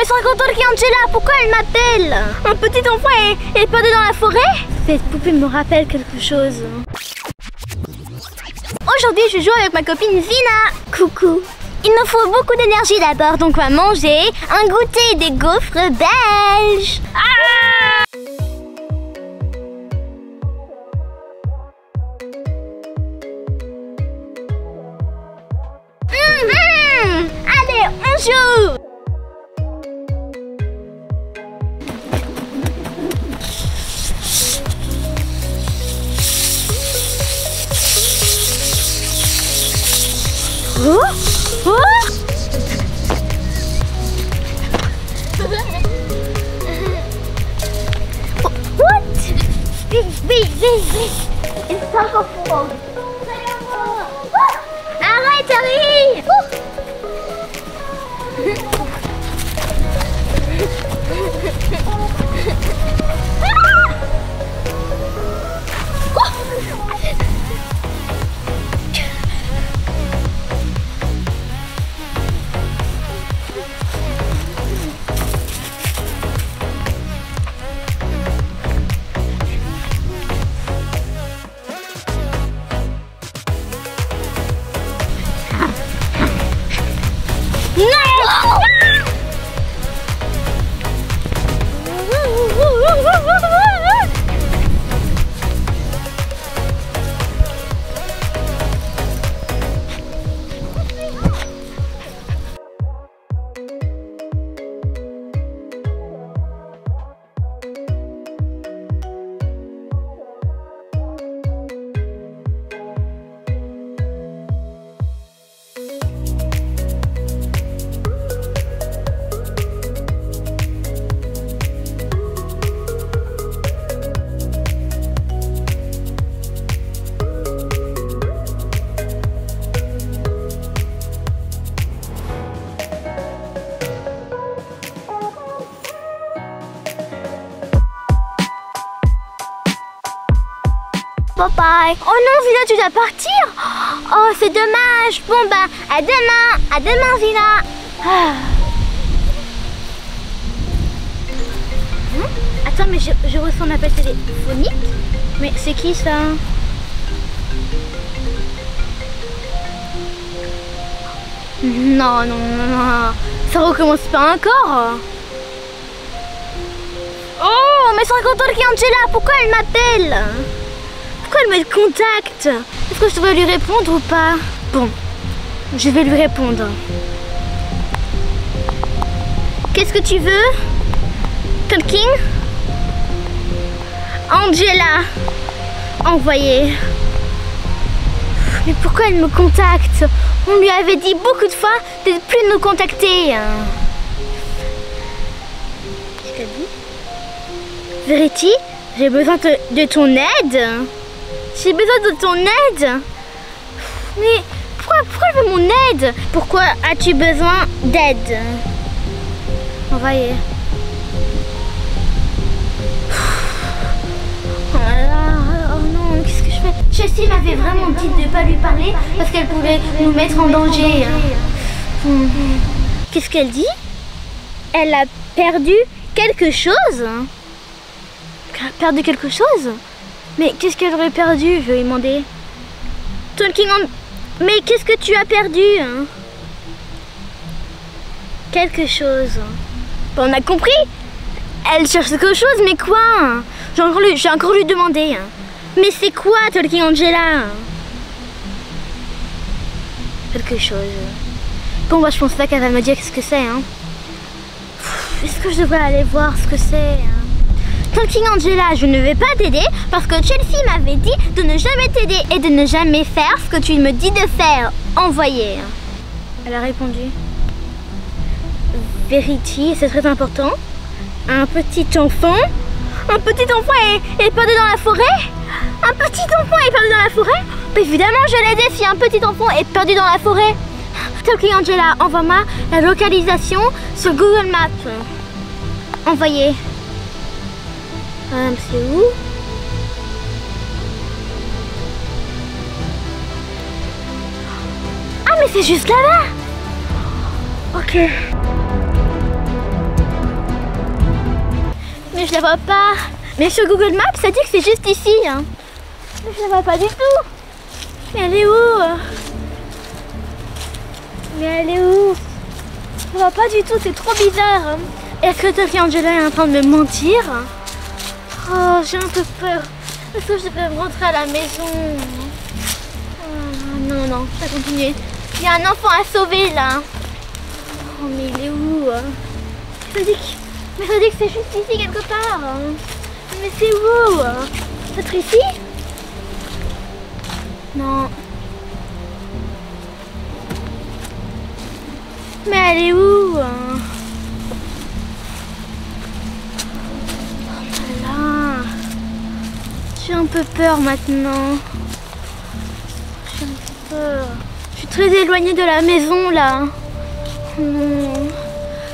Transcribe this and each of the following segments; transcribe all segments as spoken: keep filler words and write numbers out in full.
mais sans contrôle qui est Angela, pourquoi elle m'appelle? Un petit enfant est, est perdu dans la forêt? Cette poupée me rappelle quelque chose. Aujourd'hui, je joue avec ma copine Vina. Coucou. Il nous faut beaucoup d'énergie d'abord, donc on va manger un goûter des gaufres belges. Ah! Mm-hmm! Allez, on joue! Oh! Oh! What? Big, big, big, big. It's powerful. Arrête, Harry! Bye. Oh non, Zina, tu dois partir. Oh, c'est dommage. Bon ben, à demain. À demain, Zina. Ah. Hum? Attends, mais je, je reçois un appel téléphonique. Mais c'est qui ça? Non, non, non, non. Ça recommence pas encore. Oh, mais sans contrôle qui est Angela, pourquoi elle m'appelle? Pourquoi elle me contacte? Est-ce que je devrais lui répondre ou pas? Bon, je vais lui répondre. Qu'est-ce que tu veux? Talking Angela. Envoyé. Mais pourquoi elle me contacte? On lui avait dit beaucoup de fois de ne plus nous contacter. Qu'est-ce qu'elle dit? Verity, j'ai besoin de, de ton aide. J'ai besoin de ton aide. Mais pourquoi, pourquoi elle veut mon aide? Pourquoi as-tu besoin d'aide? Envoyez. Oh, oh non, qu'est-ce que je fais? Jessie m'avait vraiment dit de ne pas lui parler parce qu'elle pouvait nous mettre en danger. Qu'est-ce qu'elle dit? Elle a perdu quelque chose? Elle a perdu quelque chose? Mais qu'est-ce qu'elle aurait perdu? Je lui ai demandé. Talking on... Mais qu'est-ce que tu as perdu? Quelque chose. Bon, on a compris. Elle cherche quelque chose, mais quoi? J'ai encore, lui... j'ai encore lui demandé. Mais c'est quoi, Talking Angela? Quelque chose. Bon, bah, je pense pas qu'elle va me dire ce que c'est. Hein. Est-ce que je devrais aller voir ce que c'est? Talking Angela, je ne vais pas t'aider parce que Chelsea m'avait dit de ne jamais t'aider et de ne jamais faire ce que tu me dis de faire. Envoyer. Elle a répondu. Verity, c'est très important. Un petit enfant. Un petit enfant est, est perdu dans la forêt. Un petit enfant est perdu dans la forêt. Évidemment, je l'ai aidé si un petit enfant est perdu dans la forêt. Talking Angela, envoie-moi la localisation sur Google Maps. Envoyer. Euh, c'est où? Ah mais c'est juste là-bas. Ok. je la vois pas. Mais sur Google Maps, ça dit que c'est juste ici. Hein. Je la vois pas du tout. Mais elle est où? Mais elle est où? Je la vois pas du tout, c'est trop bizarre. Est-ce que Talking Angela est en train de me mentir? Oh, j'ai un peu peur. Est-ce que je peux me rentrer à la maison? Oh, non, non, ça continue. Il y a un enfant à sauver là. Oh, mais il est où? Ça dit que... Mais ça dit que c'est juste ici quelque part. Mais c'est où? Peut-être ici? Non. Mais elle est où? Oh là là. J'ai un peu peur maintenant. J'ai un peu peur. Je suis très éloignée de la maison là. Non.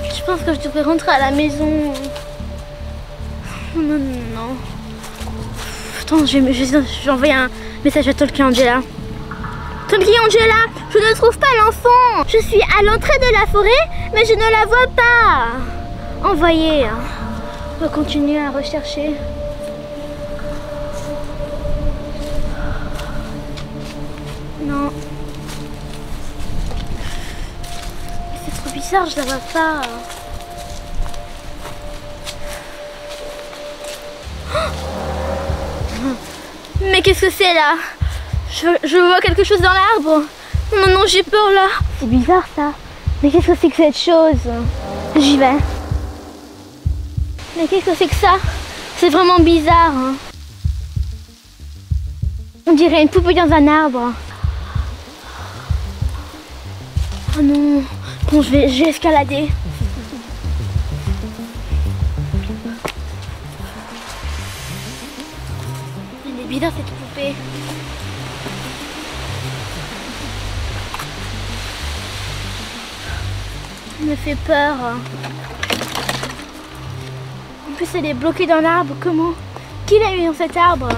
Je pense que je devrais rentrer à la maison. Non, non, non. Attends, je vais, je, je vais envoyer un message à Talking Angela. Talking Angela, je ne trouve pas l'enfant. Je suis à l'entrée de la forêt, mais je ne la vois pas. Envoyez. On va continuer à rechercher. Non. Bizarre, je la vois pas. Mais qu'est-ce que c'est là? je, je vois quelque chose dans l'arbre. Non, non, j'ai peur là. C'est bizarre ça. Mais qu'est-ce que c'est que cette chose? J'y vais. Mais qu'est-ce que c'est que ça? C'est vraiment bizarre. On dirait une poupée dans un arbre. Oh non. Bon, je vais, je vais escalader. Elle est bizarre cette poupée. Elle me fait peur. En plus, elle est bloquée dans l'arbre. Comment? Qui l'a eu dans cet arbre?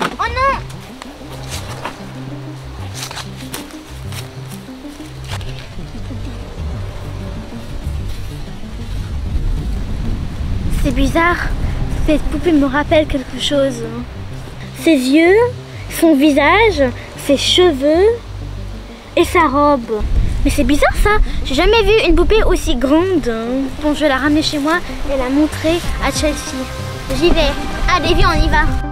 Oh non! C'est bizarre, cette poupée me rappelle quelque chose. Ses yeux, son visage, ses cheveux et sa robe. Mais c'est bizarre ça, j'ai jamais vu une poupée aussi grande. Bon, je vais la ramener chez moi et la montrer à Chelsea. J'y vais, allez viens, on y va.